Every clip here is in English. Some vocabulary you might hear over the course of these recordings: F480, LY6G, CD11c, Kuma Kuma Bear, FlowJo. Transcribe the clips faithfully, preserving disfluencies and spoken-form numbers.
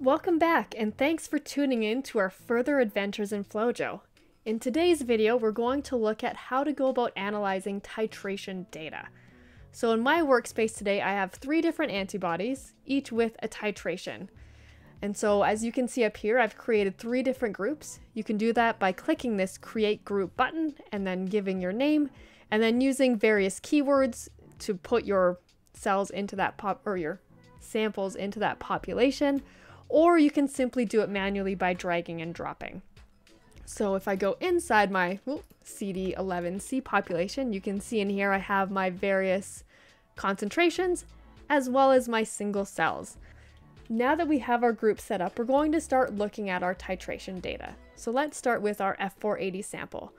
Welcome back, and thanks for tuning in to our further adventures in FlowJo. In today's video, we're going to look at how to go about analyzing titration data. So in my workspace today, I have three different antibodies, each with a titration. And so as you can see up here, I've created three different groups. You can do that by clicking this Create Group button and then giving your name, and then using various keywords to put your cells into that pop or your samples into that population. Or you can simply do it manually by dragging and dropping. So if I go inside my ooh, C D eleven C population, you can see in here I have my various concentrations as well as my single cells. Now that we have our group set up, we're going to start looking at our titration data. So let's start with our F four eighty sample.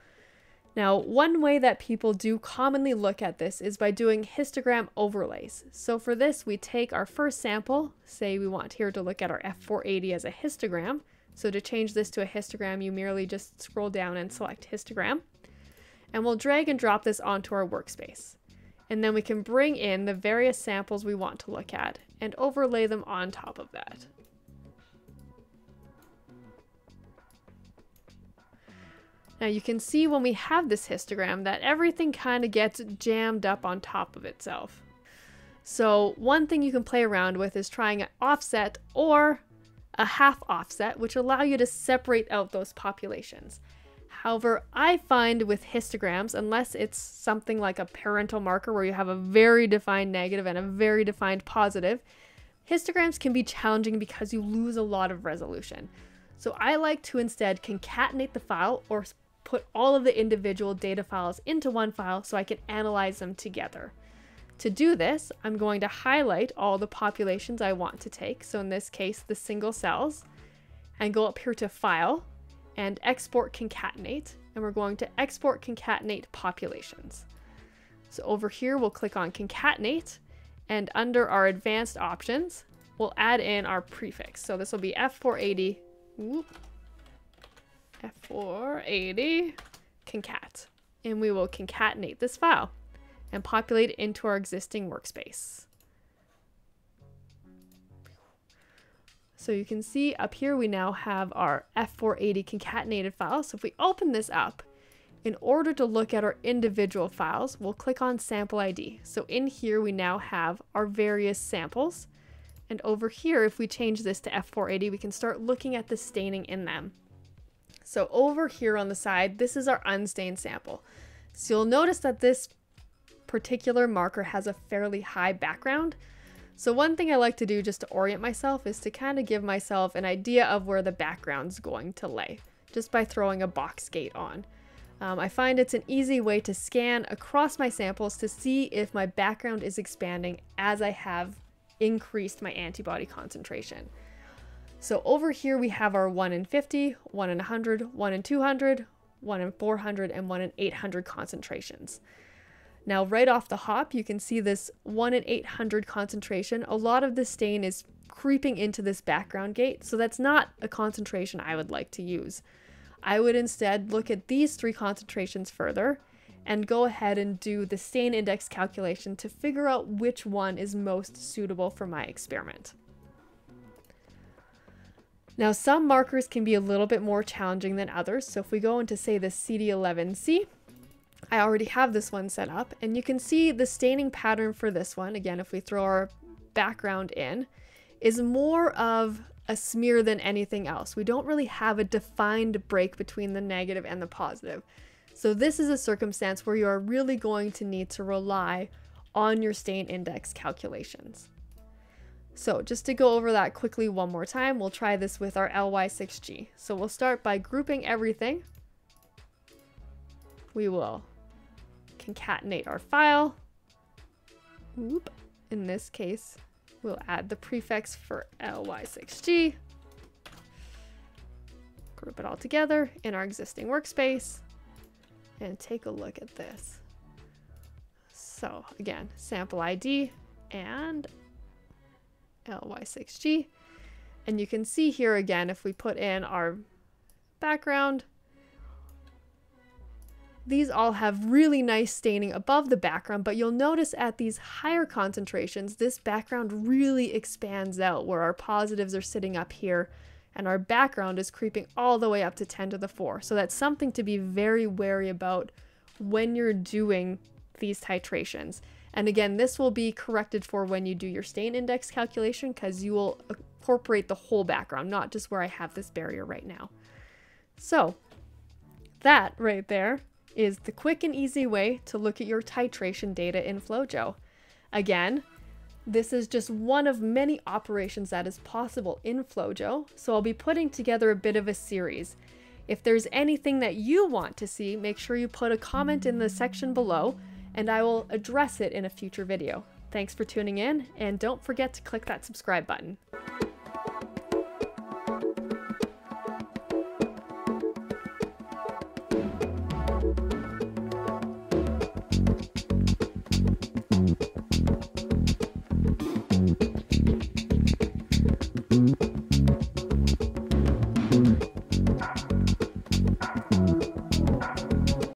Now, one way that people do commonly look at this is by doing histogram overlays. So for this, we take our first sample, say we want here to look at our F four eighty as a histogram. So to change this to a histogram, you merely just scroll down and select histogram. And we'll drag and drop this onto our workspace. And then we can bring in the various samples we want to look at and overlay them on top of that. Now you can see when we have this histogram that everything kind of gets jammed up on top of itself. So one thing you can play around with is trying an offset or a half offset, which allow you to separate out those populations. However, I find with histograms, unless it's something like a parental marker where you have a very defined negative and a very defined positive, histograms can be challenging because you lose a lot of resolution. So I like to instead concatenate the file or put all of the individual data files into one file so I can analyze them together. To do this, I'm going to highlight all the populations I want to take, so in this case the single cells, and go up here to File and Export Concatenate, and we're going to Export Concatenate Populations. So over here we'll click on Concatenate, and under our Advanced Options we'll add in our prefix, so this will be F four eighty Ooh. F four eighty concat, and we will concatenate this file and populate it into our existing workspace. So you can see up here we now have our F four eighty concatenated file. So if we open this up, in order to look at our individual files, we'll click on sample I D. So in here we now have our various samples. And over here, if we change this to F four eighty, we can start looking at the staining in them. So over here on the side, this is our unstained sample. So you'll notice that this particular marker has a fairly high background. So one thing I like to do just to orient myself is to kind of give myself an idea of where the background's going to lay, just by throwing a box gate on. Um, I find it's an easy way to scan across my samples to see if my background is expanding as I have increased my antibody concentration. So over here we have our one in fifty, one in one hundred, one in two hundred, one in four hundred, and one in eight hundred concentrations. Now right off the hop you can see this one in eight hundred concentration, a lot of the stain is creeping into this background gate, so that's not a concentration I would like to use. I would instead look at these three concentrations further and go ahead and do the stain index calculation to figure out which one is most suitable for my experiment. Now some markers can be a little bit more challenging than others, so if we go into say the C D eleven C, I already have this one set up, and you can see the staining pattern for this one, again if we throw our background in, is more of a smear than anything else. We don't really have a defined break between the negative and the positive. So this is a circumstance where you are really going to need to rely on your stain index calculations. So just to go over that quickly one more time, we'll try this with our L Y six G. So we'll start by grouping everything. We will concatenate our file. Oop. In this case, we'll add the prefix for L Y six G. Group it all together in our existing workspace. And take a look at this. So again, sample I D and L Y six G. And you can see here again, if we put in our background, These all have really nice staining above the background, but you'll notice at these higher concentrations, this background really expands out, where our positives are sitting up here and our background is creeping all the way up to ten to the four. So that's something to be very wary about when you're doing these titrations. And again, this will be corrected for when you do your stain index calculation, because you will incorporate the whole background, not just where I have this barrier right now. So that right there is the quick and easy way to look at your titration data in FlowJo. Again, this is just one of many operations that is possible in FlowJo, so I'll be putting together a bit of a series. If there's anything that you want to see, make sure you put a comment in the section below, and I will address it in a future video. Thanks for tuning in, and don't forget to click that subscribe button.